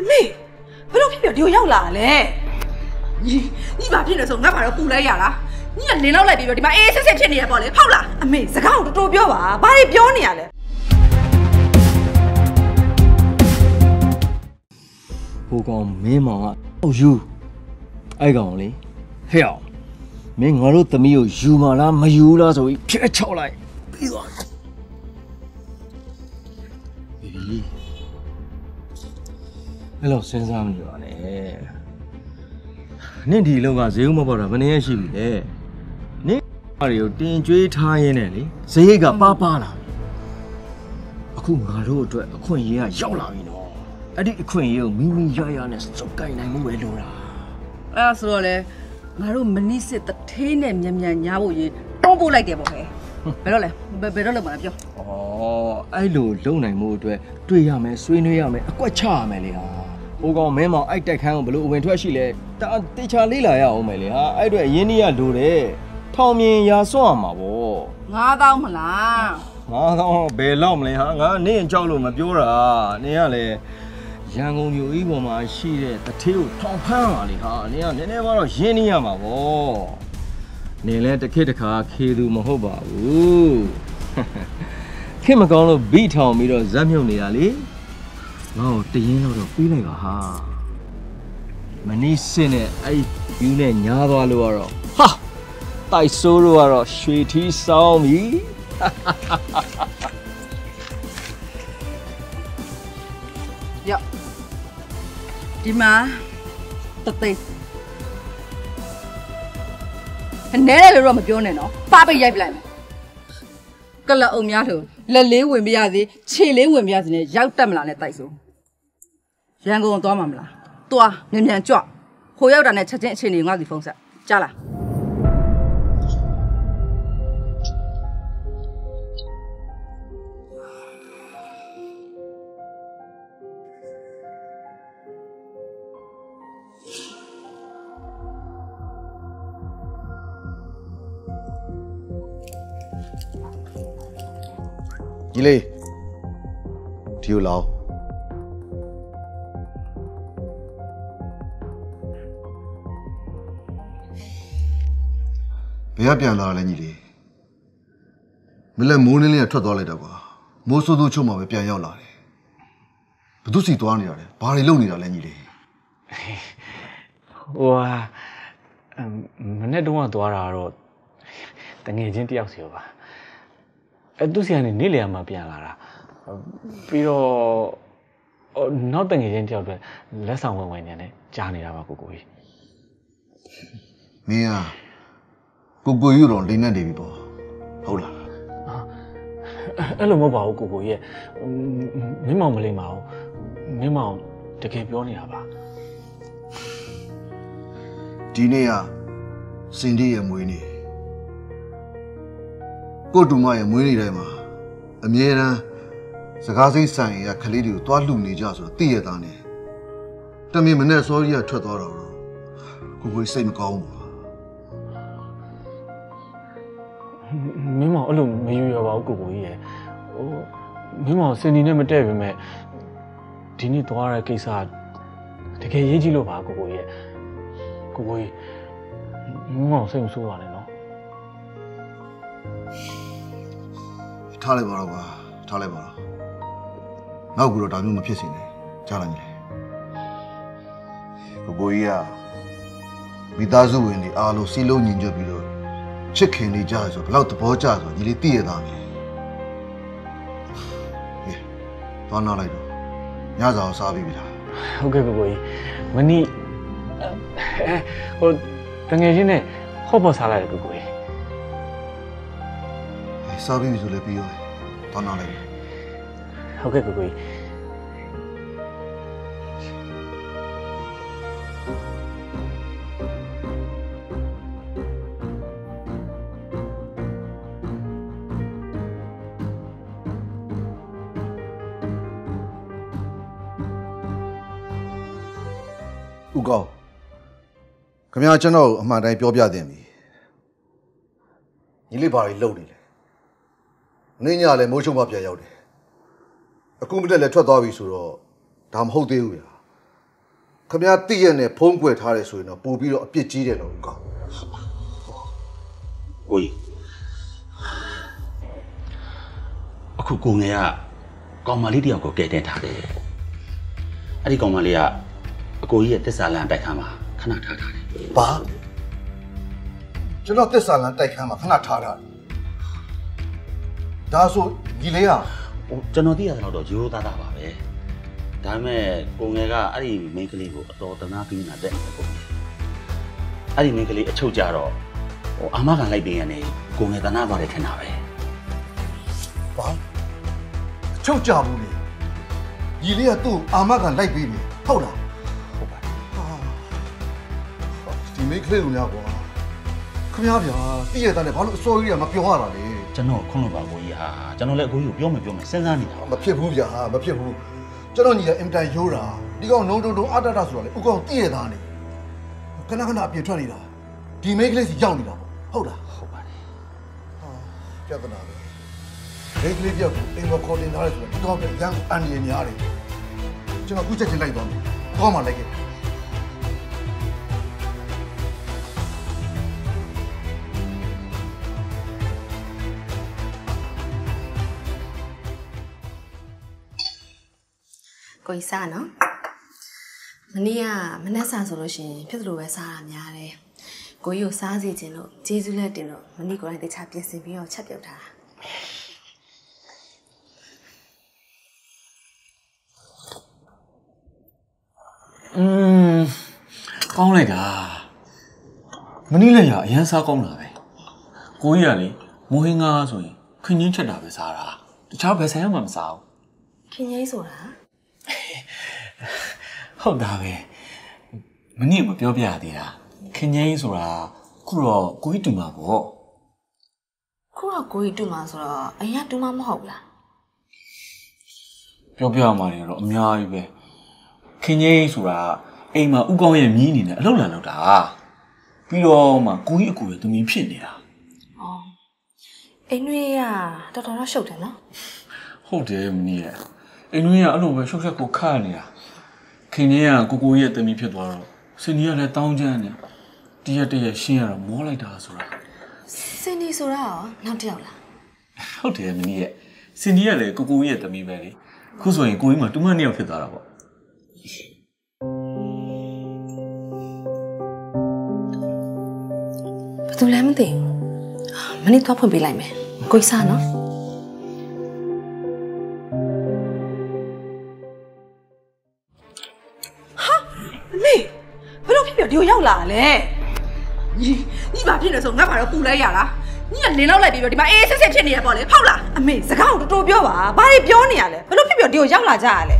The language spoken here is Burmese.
妹，不要骗表弟要啦嘞！你把骗了说，俺把他补来呀啦！你要领到来表弟嘛？哎，谁骗你呀？宝嘞，好啦！阿妹，这个我都表吧，把你表你呀嘞！不光没忙啊，哦哟，哎讲嘞，嘿呀，没我都怎么有油嘛啦，没油啦，所以别吵来，别管。 哎老先生，你话呢？你地老个谁有么办法？不能是的，你哪里有点追他耶呢？哩，谁个爸爸啦？阿公阿叔对阿坤爷要来喏，阿弟阿坤爷咪咪呀呀呢，做该奈么为路啦？哎呀，说嘞，阿叔明年是特天呢，明年伢不伊东部来点不嘿？别了嘞，别了了，不要。哦，哎路老奈么对，对呀没，水女呀没，怪差没哩啊！ 我讲眉毛爱戴看我不露，问出去嘞，但底下累了呀，我没嘞哈，爱对眼里也露嘞，头面也酸嘛不？我倒没啦，我倒白老没嘞哈，我你走路没表啦，你看嘞，像我有一个嘛是嘞，他跳长盘啊嘞哈，你看你把那眼里也嘛不？你嘞这开的卡开都没好吧？哦，他们讲了白头没了，咱们有哪里？ 哦，这烟老早贵了个哈，没你些呢，哎，有呢，伢多了哇咯，哈，太瘦了哇咯，水体烧米，哈哈哈哈哈哈。呀，对嘛，对。奶奶了，我们表奶呢，爸爸也不来嘛。 Kau lah umia tu, lelewin biasa, celewin biasa ni jauh tak melayan taisu. Yang kau tua mana? Tua, memang tua. Hoyau dan cecik cini ngadi fungsi. Jalan. Gile, tiup lau. Biar lau lagi ni. Mula murni ni ada dollar juga. Musuh tu cuma biar yang lau. Betul si tuan ni ada, bahari lau ni ada lagi ni. Wah, mana dua tuan ada? Tengah jenti aku siapa? Adusian ini ni leh ama pian lara, pero nak tengah jenti awal, lesang orang ni ni cahaya apa kugui. Mia, kugui orang ni ni dewi boh, hula. Elu mau bawa kugui, memang beli mau, memang dekai pion ni apa. Di ni ya, sendi ya mui ni. Kau cuma yang murni dah mah. Amiran sekarang ini saya keliru tuan lu ni jasa tiada tanya. Tapi mana sorry ada tuan orang. Kau boleh saya kau. Memang alu maju jawab aku boleh. Memang seni ni macam apa? Memang di ni tuan orang kisah. Dekat ye jilu bah aku boleh. Kau boleh. Memang saya musuh ane no. 查来吧，老婆，查来吧。那我过来，咱们没撇清呢，查来你嘞。我故意啊，为大叔问你，阿罗西罗人家比罗，吃肯尼家做，老子包家做，你哩第一单呢。哎，到哪来着？伢找啥比比他？我给个故意，问你，哎，我等下子呢，好不查来个故意。 Sabi itu lebih baik, tanah lagi. Okey, kau kui. Uga, kami akan tahu mana yang biar demi. Ini lebih lalu ni. Ni yang ada macam apa yang ada. Aku mula lecah tahu isu ram, dah mahu tahu ya. ခင်ဗျားတိရက်နဲ့ဖုံးကွယ်ထားတယ်ဆိုရင်တော့ပို့ပြီးတော့အပြစ်ကြီးတယ်တော့ဦးကောင်ဟုတ်ပါဟုတ်ကြီးအခုကိုငယ်ကကောင်မလေးတယောက်ကိုကဲတင်ထားတယ်အဲ့ဒီကောင်မလေးကအကိုကြီးရဲ့တစ္ဆာလန်တိုက်ခန်းမှာခဏထားထားတယ်ဘာကျွန်တော်တစ္ဆာလန်တိုက်ခန်းမှာခဏထားထားဒါဆိုဒီလေးကကျွန်တော်သိရတော့ရိုးရိုးသားသားပါပဲဒါပေမဲ့ကိုငယ်ကအဲ့ဒီမိန်းကလေးကိုအတော်တနာပြင်းလာတဲ့ပုံအဲ့ဒီမိန်းကလေးအချုပ်ကြတော့ဟိုအာမခံလိုက်ပြင်ရတယ်ကိုငယ်တနာသွားတယ်ထင်တာပဲဘာအချုပ်ကြဘူးလေညီလေးကသူ့အာမခံလိုက်ပြီးပြီဟုတ်လားဟုတ်ပါဒီမိန်းကလေးကိုများကွာခင်ဗျားဗျာတည့်ရတဲ့ဘာလို့အစိုးရကမပြောရတာလဲကျွန်တော်ခွန်းလို့ပါကိုကြီးဟာကျွန်တော်လည်းအကိုကြီးကိုပြောမယ်စဉ်းစားနေတာမဖြစ်ဘူးဗျာမဖြစ်ဘူးကျွန်တော်ညီကအင်တန်ရိုးတာဒီကောင်နှုံတုံအတတဆိုတာလေဥကောင်တည့်ရသားနေခဏအပြင်ထွက်နေတာဒီမိန်းကလေးစီရောက်နေတာပေါ့ဟုတ်လားဟုတ်ပါတယ်ဟာပြဿနာပဲမိန်းကလေးပြောက်ကိုအိမ်ပေါ်ခေါ်တင်ထားတယ်ဆိုတော့ဒီကောင်ကအန်ရည်များတယ်ကျွန်တော်ခုချက်ချင်းလိုက်သွားမယ်ကောင်းမှလိုက်ခဲ့ကိုကြီးစားနော်မနေ့ကမနက်စာဆိုလို့ရှိရင်ဖြစ်သလိုပဲစားတာများတယ်ကိုကြီးကိုစားစီခြင်းလို့ကျေးဇူးလက်တင်လို့မနေ့ကိုလည်းတခြားပြင်ဆင်ပြီးတော့ချက်ပြုတ်ထားကောင်းလိုက်တာမနေ့လည်းအရန်စားကောင်းတာပဲကိုကြီးကလေမိုဟင်းကားဆိုရင်ခင်းချင်းချက်တာပဲစားတာတခြားဘယ်ဆိုင်မှမစားဘူးခင်းချင်းဆိုတာဟုတ်တာပဲမနေ့မပြောပြရသေးတာခင်ကြီးဆိုတာခုတော့ကိုကြီးတူမှာပေါ့ခုတော့ကိုကြီးတူမှာဆိုတော့အရင်တူမှာမဟုတ်လားပြောပြမှလည်းတော့အများကြီးပဲခင်ကြီးဆိုတာအိမ်မှာဥကောင်းရဲ့မြင်းနေနဲ့အလှလန်လောက်တာပြီးတော့မှကိုကြီးအကူရဲ့သမီးဖြစ်နေတာအော်အိမ်တွေကတော်တော်ရှုပ်တယ်နော်ဟုတ်တယ်မနေ့ကအိမ်တွေကအဲ့လိုပဲရှုပ်ချက်ကိုခတ်နေတာခင်ကြီးကကိုကိုရဲ့တမီးဖြစ်သွားတော့စင်နီကလည်းတောင်းကျမ်းနေတရက်ရှင်းရတော့မောလိုက်တာဆိုတာစင်နီဆိုတာရောနောက်တစ်ယောက်လားဟုတ်တယ်မင်းရဲ့စင်နီကလည်းကိုကိုရဲ့တမီးပဲလေခုဆိုရင်ကိုကြီးမှတူမနှစ်ယောက်ဖြစ်သွားတာပေါ့ဘာတူလဲမသိဘူးမနေ့တော့ဖွင့်ပေးလိုက်မယ်ကိုကြီးစားနော်ဒီရောက်လာလေညီဘာဖြစ်လဲဆိုငါဘာတော့ပူလိုက်ရလားညီကလင်းလောက်လိုက်ပြီးတော့ဒီမှာအေးဆက်ဖြစ်နေရပေါ့လေဟုတ်လားအမေစကားကိုတော်တော်ပြောပါဘာတွေပြောနေရလဲဘလို့ဖြစ်ပြီးတော့ဒီရောက်လာကြရလဲ